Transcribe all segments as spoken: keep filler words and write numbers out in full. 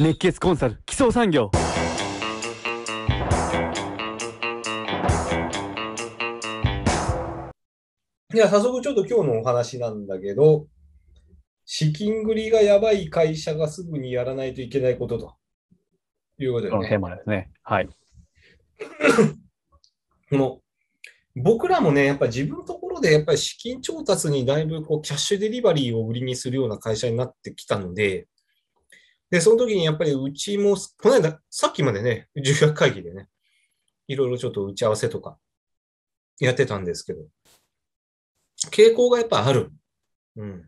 熱血コンサル基礎産業。いや、早速ちょっと今日のお話なんだけど、資金繰りがやばい会社がすぐにやらないといけないことということで、ね、このテーマですね。はい。この僕らもね、やっぱり自分のところでやっぱり資金調達にだいぶこうキャッシュデリバリーを売りにするような会社になってきたので、でその時にやっぱりうちもこの間さっきまでね、重役会議でね、いろいろちょっと打ち合わせとかやってたんですけど、傾向がやっぱある。うん。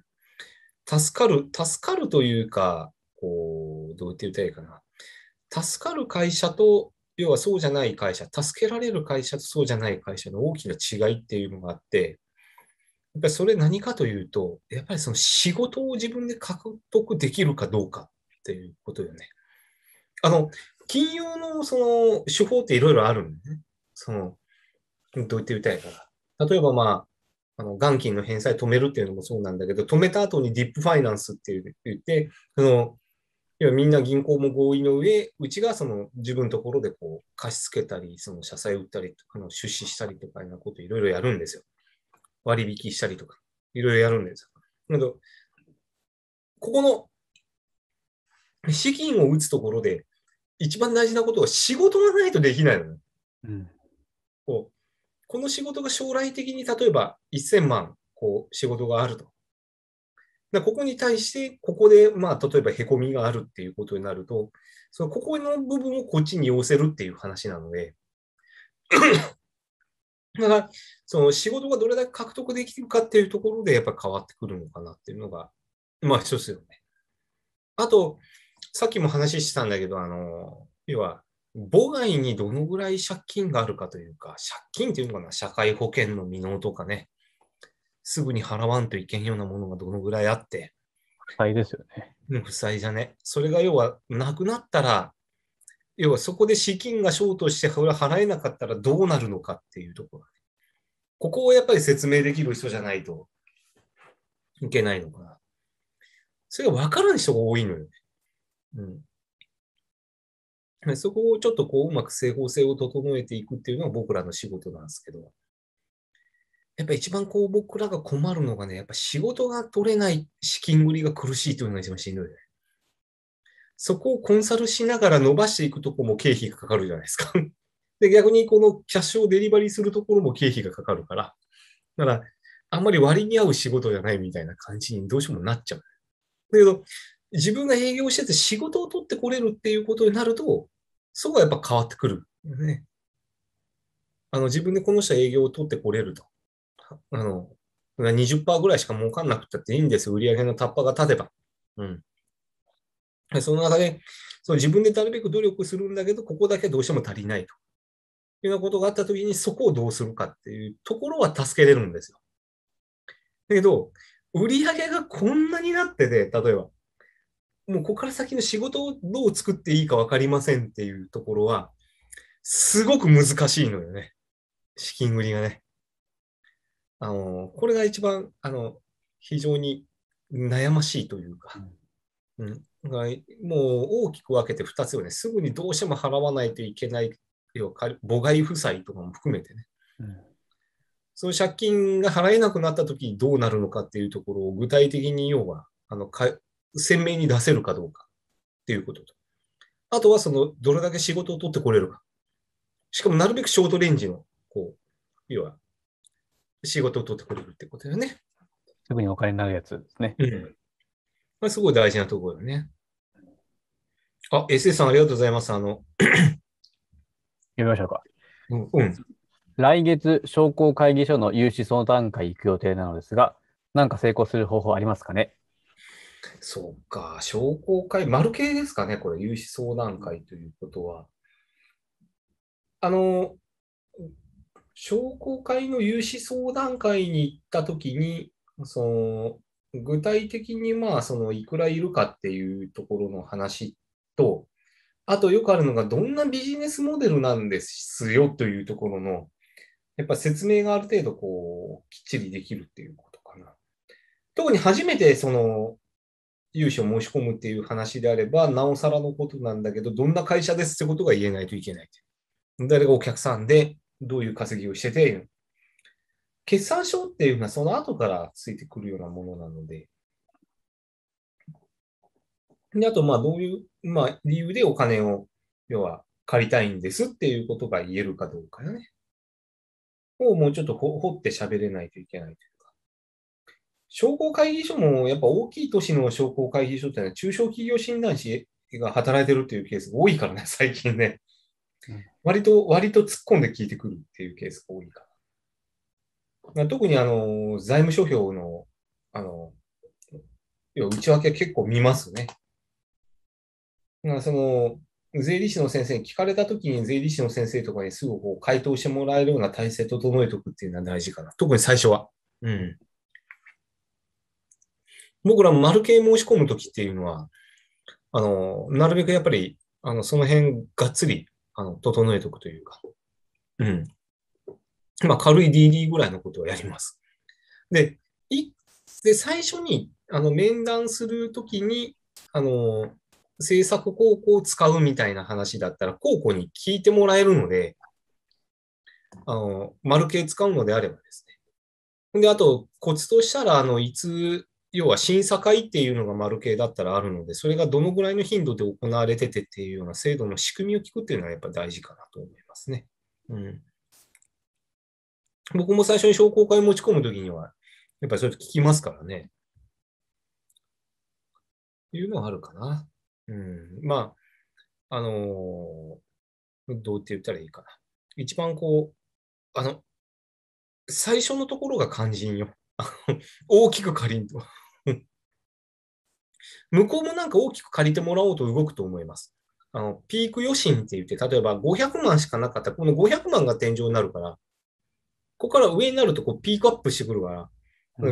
助かる、助かるというか、こうどう言って言ったらいいかな。助かる会社と要はそうじゃない会社、助けられる会社とそうじゃない会社の大きな違いっていうのがあって、やっぱりそれ何かというと、やっぱりその仕事を自分で獲得できるかどうか。っていうことよね。あの、金融のその手法っていろいろあるんでね。その、どう言ってみたいから。例えばまあ、あの元金の返済止めるっていうのもそうなんだけど、止めた後にディップファイナンスって言って、その、要はみんな銀行も合意の上、うちがその自分のところでこう貸し付けたり、その社債売ったり、あの出資したりとかいうようなこといろいろやるんですよ。割引したりとか、いろいろやるんですよ。だけど、ここの、資金を打つところで一番大事なことは仕事がないとできないの、うん、こうこの仕事が将来的に例えばせんまんこう仕事があると、だここに対してここでまあ例えばへこみがあるっていうことになると、そのここの部分をこっちに寄せるっていう話なのでだからその仕事がどれだけ獲得できるかっていうところでやっぱり変わってくるのかなっていうのがまあ一つよね。あとさっきも話してたんだけど、あの、要は、母外にどのぐらい借金があるかというか、借金っていうのかな、社会保険の未納とかね、すぐに払わんといけんようなものがどのぐらいあって。負債ですよね。負債じゃね。それが要は、なくなったら、要はそこで資金がショートして払えなかったらどうなるのかっていうところ。ここをやっぱり説明できる人じゃないといけないのかな。それが分からない人が多いのよね。うん、そこをちょっとこううまく整合性を整えていくっていうのは僕らの仕事なんですけど、やっぱり一番こう僕らが困るのがね、やっぱ仕事が取れない、資金繰りが苦しいというのが一番しんどいね。そこをコンサルしながら伸ばしていくとこも経費がかかるじゃないですか。で、逆にこのキャッシュをデリバリーするところも経費がかかるから、だからあんまり割に合う仕事じゃないみたいな感じにどうしてもなっちゃう。だけど自分が営業してて仕事を取ってこれるっていうことになると、そこはやっぱ変わってくるよね。あの、自分でこの人は営業を取ってこれると。あの、にじゅっパーセント ぐらいしか儲かんなくたっていいんですよ。売上のタッパが立てば。うん。その中で、その自分でなるべく努力するんだけど、ここだけどうしても足りないと。いうようなことがあったときに、そこをどうするかっていうところは助けれるんですよ。だけど、売上がこんなになってて、例えば、もうここから先の仕事をどう作っていいか分かりませんっていうところは、すごく難しいのよね。資金繰りがね。あの、これが一番、あの、非常に悩ましいというか、うん、もう大きく分けてふたつよね。すぐにどうしても払わないといけない、要は母外負債とかも含めてね。うん、その借金が払えなくなった時にどうなるのかっていうところを具体的に要は、あの、か鮮明に出せるかどうかっていうことと。あとはその、どれだけ仕事を取ってこれるか。しかもなるべくショートレンジの、こう、要は、仕事を取ってこれるってことだよね。すぐにお金になるやつですね。うん。まあ、すごい大事なところよね。あ、エスエス さんありがとうございます。あの、読みましょうか。うん。うん、来月、商工会議所の融資相談会行く予定なのですが、なんか成功する方法ありますかね？そうか、商工会、丸系ですかね、これ、融資相談会ということは。あの、商工会の融資相談会に行ったときに、その、具体的に、まあ、その、いくらいるかっていうところの話と、あと、よくあるのが、どんなビジネスモデルなんですよというところの、やっぱ説明がある程度、こう、きっちりできるっていうことかな。特に初めて、その、融資を申し込むっていう話であれば、なおさらのことなんだけど、どんな会社ですってことが言えないといけない。誰がお客さんで、どういう稼ぎをしてて、決算書っていうのはその後からついてくるようなものなので、であと、まあどういう、まあ、理由でお金を、要は借りたいんですっていうことが言えるかどうかよね。をもうちょっと掘って喋れないといけないというか。商工会議所もやっぱ大きい都市の商工会議所ってのは中小企業診断士が働いてるっていうケースが多いからね、最近ね。割と、割と突っ込んで聞いてくるっていうケースが多いから。特にあの、財務諸表の、あの、要は内訳結構見ますね。その、税理士の先生に聞かれたときに税理士の先生とかにすぐこう回答してもらえるような体制整えておくっていうのは大事かな。特に最初は。うん。僕らも丸系申し込むときっていうのは、あの、なるべくやっぱり、あの、その辺がっつり、あの、整えておくというか。うん。まあ、軽い ディーディー ぐらいのことをやります。で、い、で、最初に、あの、面談するときに、あの、政策公庫を使うみたいな話だったら、公庫に聞いてもらえるので、あの、丸系使うのであればですね。で、あと、コツとしたら、あの、いつ、要は審査会っていうのが丸系だったらあるので、それがどのぐらいの頻度で行われててっていうような制度の仕組みを聞くっていうのはやっぱ大事かなと思いますね。うん。僕も最初に商工会持ち込むときには、やっぱりそれ聞きますからね。っていうのはあるかな。うん、まあ、あのー、どうって言ったらいいかな。一番こう、あの、最初のところが肝心よ。大きく借りんと。向こうもなんか大きく借りてもらおうと動くと思います。あの、ピーク予診って言って、例えばごひゃくまんしかなかったら、このごひゃくまんが天井になるから、ここから上になるとこうピークアップしてくるから、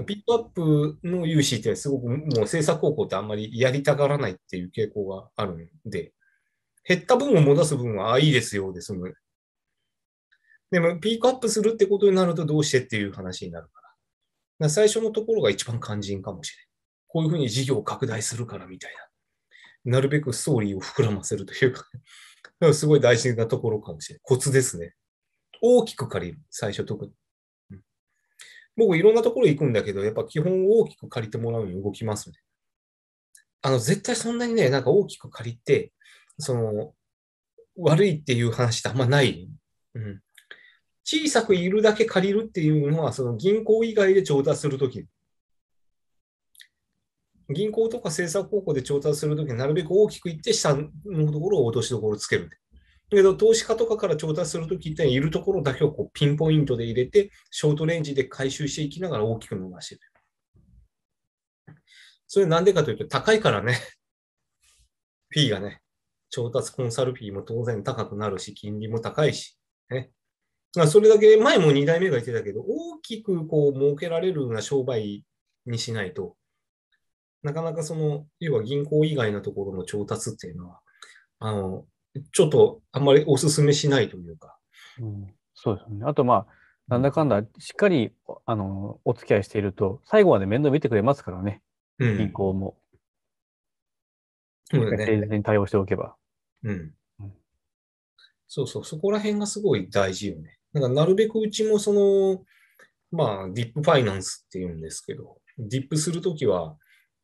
ピックアップの融資ってすごくもう政策高校ってあんまりやりたがらないっていう傾向があるんで、減った分を戻す分は、ああ、いいですよ、ですむ。でも、ピークアップするってことになるとどうしてっていう話になるから。だから最初のところが一番肝心かもしれない。こういうふうに事業を拡大するからみたいな。なるべくストーリーを膨らませるというか、すごい大事なところかもしれない。コツですね。大きく借りる、最初特に。僕いろんなところ行くんだけど、やっぱ基本大きく借りてもらうように動きますね。あの、絶対そんなにね、なんか大きく借りて、その、悪いっていう話ってあんまない。うん。小さくいるだけ借りるっていうのは、その銀行以外で調達するとき。銀行とか政策公庫で調達するときになるべく大きくいって、下のところを落としどころつける。だけど投資家とかから調達するときっているところだけをこうピンポイントで入れて、ショートレンジで回収していきながら大きく伸ばしてる。それなんでかというと、高いからね。フィーがね、調達コンサルフィーも当然高くなるし、金利も高いし、ね。それだけ、前もに代目が言ってたけど、大きくこう儲けられるような商売にしないと、なかなかその、要は銀行以外のところの調達っていうのは、あの、ちょっとあんまりお勧めしないというか。うん、そうですね。あと、まあ、なんだかんだ、しっかり、あの、お付き合いしていると、最後まで面倒見てくれますからね。うん、銀行も。そうだね。誠実に対応しておけば。うん。うん、そうそう、そこら辺がすごい大事よね。なんかなるべくうちも、その、まあ、ディップファイナンスっていうんですけど、ディップするときは、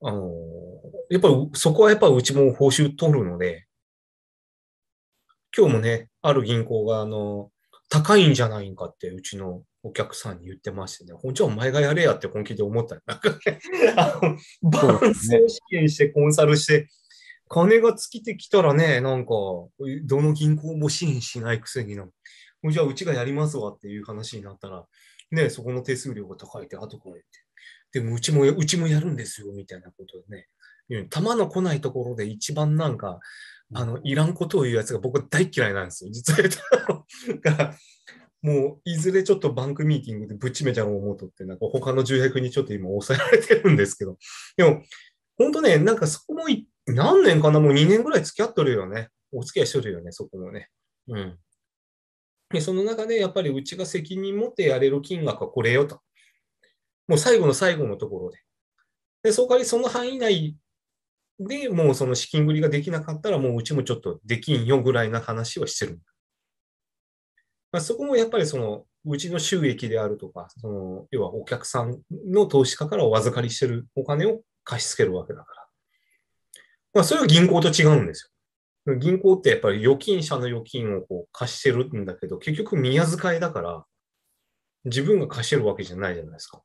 あの、やっぱり、そこはやっぱりうちも報酬取るので、今日もね、ある銀行が、あの、高いんじゃないんかって、うちのお客さんに言ってましてね、本庁お前がやれやって本気で思ったよ。なんかね、あの、伴走支援してコンサルして、金が尽きてきたらね、なんか、どの銀行も支援しないくせにな、じゃあうちがやりますわっていう話になったら、ね、そこの手数料が高いって、あとこれって。でもうちも、うちもやるんですよ、みたいなことでね。玉の来ないところで一番なんか、あの、いらんことを言うやつが僕は大嫌いなんですよ、実は。だから、もう、いずれちょっとバンクミーティングでぶっちめちゃう思うとって、なんか他の重役にちょっと今抑えられてるんですけど。でも、ほんとね、なんかそこも何年かな、もうにねんぐらい付き合っとるよね。お付き合いしとるよね、そこもね。うん。で、その中でやっぱりうちが責任持ってやれる金額はこれよと。もう最後の最後のところで。で、そこからその範囲内でもうその資金繰りができなかったらもううちもちょっとできんよぐらいな話はしてる。まあ、そこもやっぱりそのうちの収益であるとか、その要はお客さんの投資家からお預かりしてるお金を貸し付けるわけだから。まあ、それは銀行と違うんですよ。銀行ってやっぱり預金者の預金をこう貸してるんだけど、結局宮遣いだから自分が貸してるわけじゃないじゃないですか。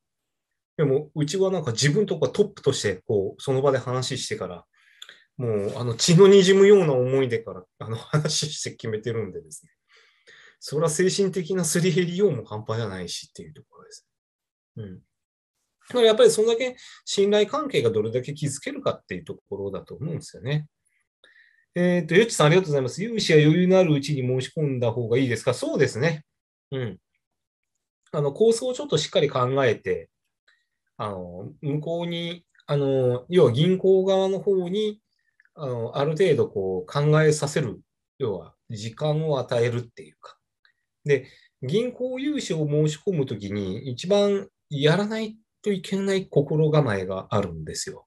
でもうちはなんか自分とかトップとしてこうその場で話してから、もうあの血の滲むような思い出からあの話して決めてるんでですね。それは精神的なすり減りようも半端じゃないしっていうところです。うん。だからやっぱりそんだけ信頼関係がどれだけ築けるかっていうところだと思うんですよね。えっと、よっちさんありがとうございます。融資は余裕のあるうちに申し込んだ方がいいですか？そうですね。うん。あの、構想をちょっとしっかり考えて、あの、向こうに、あの、要は銀行側の方に、あの、ある程度こう考えさせる、要は時間を与えるっていうか。で、銀行融資を申し込むときに一番やらないといけない心構えがあるんですよ。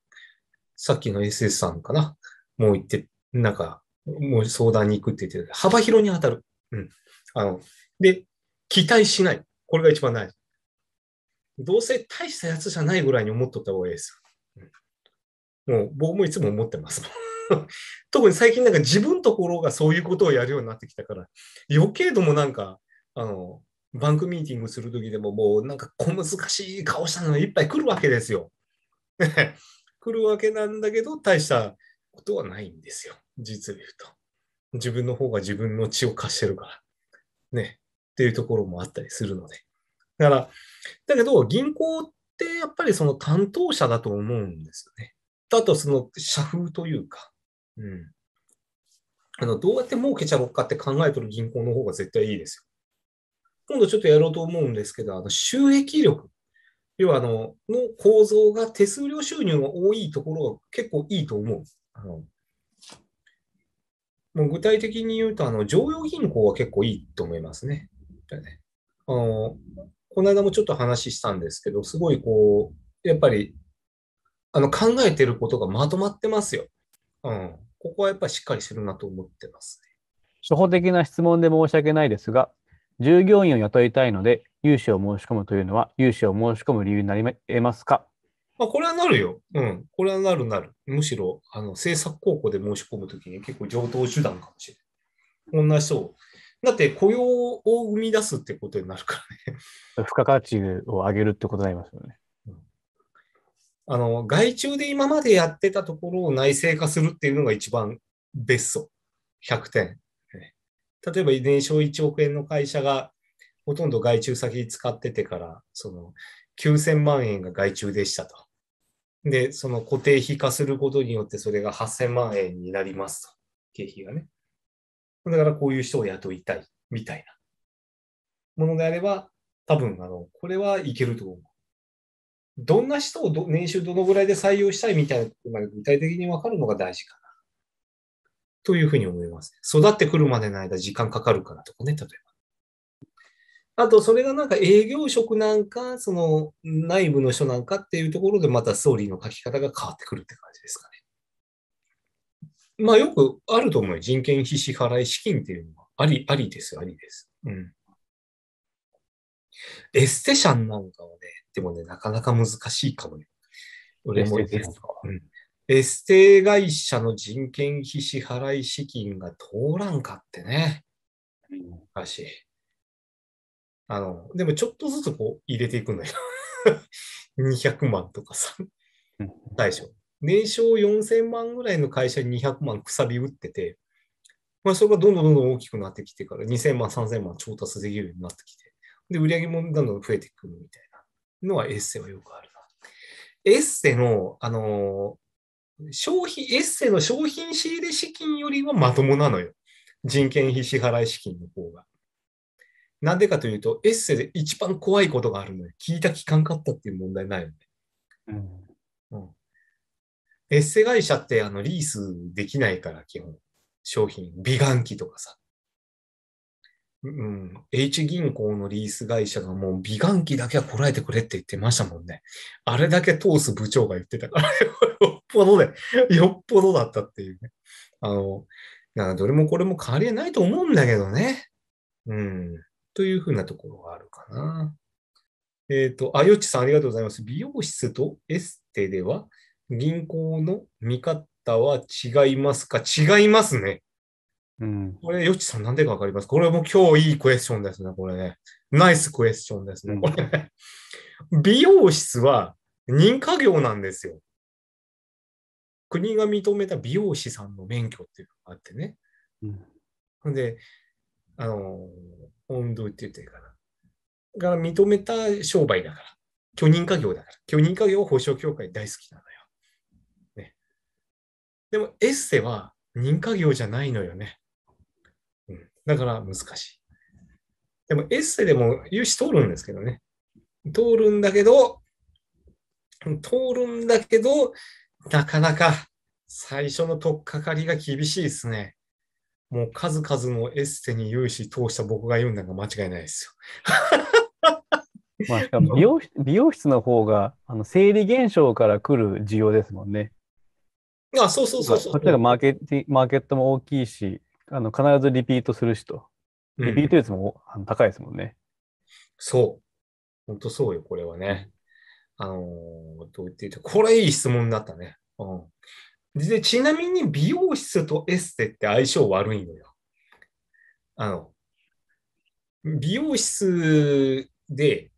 さっきの エスエス さんかな。もう言って、なんか、もう相談に行くって言って、幅広に当たる。うん。あの、で、期待しない。これが一番大事。どうせ大したやつじゃないぐらいに思っとった方がいいです。うん、もう僕もいつも思ってます。特に最近なんか自分のところがそういうことをやるようになってきたから、余計どもなんか、あの、バンクミーティングするときでももうなんか小難しい顔したのがいっぱい来るわけですよ。来るわけなんだけど、大したことはないんですよ。実を言うと。自分の方が自分の血を貸してるから。ね。っていうところもあったりするので。だから、だけど銀行ってやっぱりその担当者だと思うんですよね。あとその社風というか。うん。あの、どうやって儲けちゃおうかって考えてる銀行の方が絶対いいですよ。今度ちょっとやろうと思うんですけど、あの収益力、要はあの、の構造が手数料収入が多いところが結構いいと思う。あのもう具体的に言うと、あの、常用銀行は結構いいと思いますね。あの、この間もちょっと話したんですけど、すごいこう、やっぱり、あの、考えてることがまとまってますよ。うん。ここはやっぱりしっかりしてるなと思ってますね。初歩的な質問で申し訳ないですが、従業員を雇いたいので、融資を申し込むというのは、融資を申し込む理由になり得ますか？まあ、これはなるよ。うん。これはなるなる。むしろ、あの、政策高校で申し込むときに結構上等手段かもしれない。同じそう。だって、雇用を生み出すってことになるからね。付加価値を上げるってことになりますよね。うん、あの、外注で今までやってたところを内製化するっていうのが一番ベスト。ひゃくてん。例えば年商いちおくえんの会社がほとんど外注先使っててから、そのきゅうせんまんえんが外注でしたと。で、その固定費化することによってそれがはっせんまんえんになりますと。経費がね。だからこういう人を雇いたいみたいなものであれば、多分あの、これはいけると思う。どんな人をど年収どのぐらいで採用したいみたいなことまで具体的に分かるのが大事かな。というふうに思います。育ってくるまでの間時間かかるからとかね、例えば。あと、それがなんか営業職なんか、その内部の人なんかっていうところでまたストーリーの書き方が変わってくるって感じですかね。まあよくあると思うよ。人件費支払い資金っていうのはあり、ありです、ありです。うん。エステシャンなんかはね、でもね、なかなか難しいかもね。俺もエステですか。うん。エステ会社の人件費支払い資金が通らんかってね。難しい。あの、でもちょっとずつこう入れていくんだよ。にひゃくまんとかさ。大将。年商よんせんまんぐらいの会社ににひゃくまんくさび打ってて、まあそれがどんどんどんどん大きくなってきてからにせんまん、さんぜんまん調達できるようになってきて、で、売り上げもどんどん増えていくみたいなのはエッセはよくあるな。エッセの、あの、消費、エッセの商品仕入れ資金よりはまともなのよ。人件費支払い資金の方が。なんでかというと、エッセで一番怖いことがあるのよ。聞いた聞かんかったっていう問題ないよね。うんうん、エッセ会社ってあのリースできないから、基本。商品、美顔器とかさ。うん。H 銀行のリース会社がもう美顔器だけはこらえてくれって言ってましたもんね。あれだけ通す部長が言ってたからよ。ぽどで、よっぽどだったっていうね。あの、などれもこれも変わりはないと思うんだけどね。うん。というふうなところがあるかな。えっ、ー、と、あ、よっちさんありがとうございます。美容室とエステでは銀行の見方は違いますか？違いますね。うん、これ、よっちさんなんでかわかります？これも今日いいクエスチョンですね、これね。ナイスクエスチョンですね、これね。美容室は認可業なんですよ。国が認めた美容師さんの免許っていうのがあってね。うん、で、あの、温度って言ってるから。だから認めた商売だから。許認可業だから。許認可業保証協会大好きなのよ。ね。でも、エッセは認可業じゃないのよね。うん、だから難しい。でも、エッセでも融資通るんですけどね。通るんだけど、通るんだけど、なかなか最初の取っかかりが厳しいですね。もう数々のエッセに融資通した僕が言うんだが間違いないですよ。まあ、しかも美容、美容室の方があの生理現象から来る需要ですもんね。ああ、そうそうそうそう。こっちがマーケティ、マーケットも大きいし、あの必ずリピートするしと。リピート率も、うん、高いですもんね。そう。本当そうよ、これはね。あのー、どう言っていて、これいい質問だったね。うん。で、ちなみに美容室とエステって相性悪いのよ。あの、美容室で、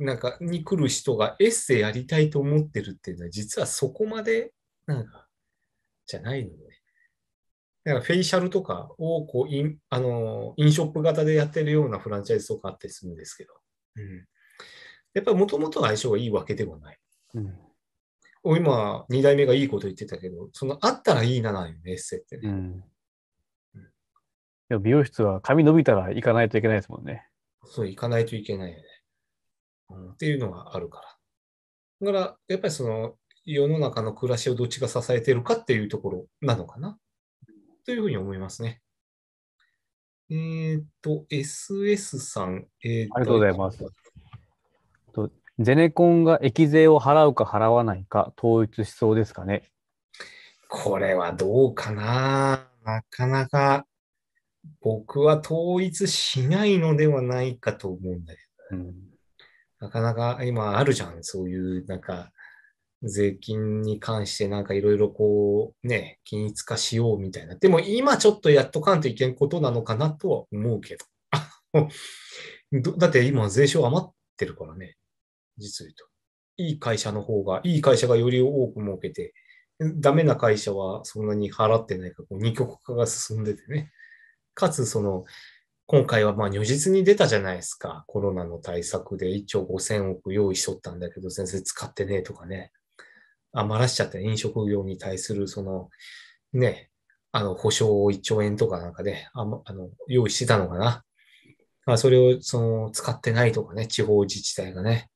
なんか、に来る人がエステやりたいと思ってるっていうのは、実はそこまで、なんか、じゃないのね。だからフェイシャルとかを、こう、イン、あのー、インショップ型でやってるようなフランチャイズとかあったりするんですけど。うん。やっぱりもともと相性がいいわけではない。うん、今、に代目がいいこと言ってたけど、そのあったらいいななんよね、エッセってね。うんうん、でも美容室は髪伸びたら行かないといけないですもんね。そう、行かないといけないよね。うん、っていうのがあるから。だから、やっぱりその世の中の暮らしをどっちが支えてるかっていうところなのかな。というふうに思いますね。えー、っと、エスエス さん、えー、っとありがとうございます。ゼネコンが液税を払うか払わないか統一しそうですかね。これはどうかな。なかなか僕は統一しないのではないかと思うんだけど、うん、なかなか今あるじゃん、そういうなんか税金に関してなんかいろいろこうね、均一化しようみたいな。でも今ちょっとやっとかんといけんことなのかなとは思うけど。だって今税収余ってるからね。実言うと。いい会社の方が、いい会社がより多く儲けて、ダメな会社はそんなに払ってないか、こう二極化が進んでてね。かつ、その、今回はまあ如実に出たじゃないですか。コロナの対策でいっちょうごせんおく用意しとったんだけど、先生使ってねとかね。余らしちゃって、飲食業に対する、その、ね、あの、保証をいっちょうえんとかなんかね、あの、用意してたのかな。まあ、それを、その、使ってないとかね、地方自治体がね。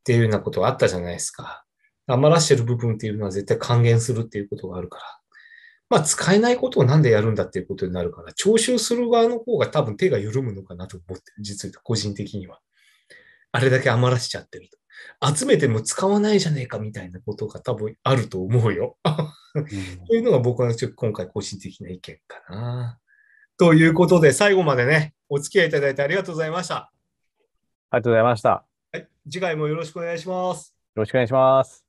っていうようなことがあったじゃないですか。余らしてる部分っていうのは絶対還元するっていうことがあるから。まあ使えないことをなんでやるんだっていうことになるから、徴収する側の方が多分手が緩むのかなと思ってる。実は個人的には。あれだけ余らしちゃってると。集めても使わないじゃねえかみたいなことが多分あると思うよ。というのが僕はちょっと今回個人的な意見かな。ということで最後までね、お付き合いいただいてありがとうございました。ありがとうございました。次回もよろしくお願いします。よろしくお願いします。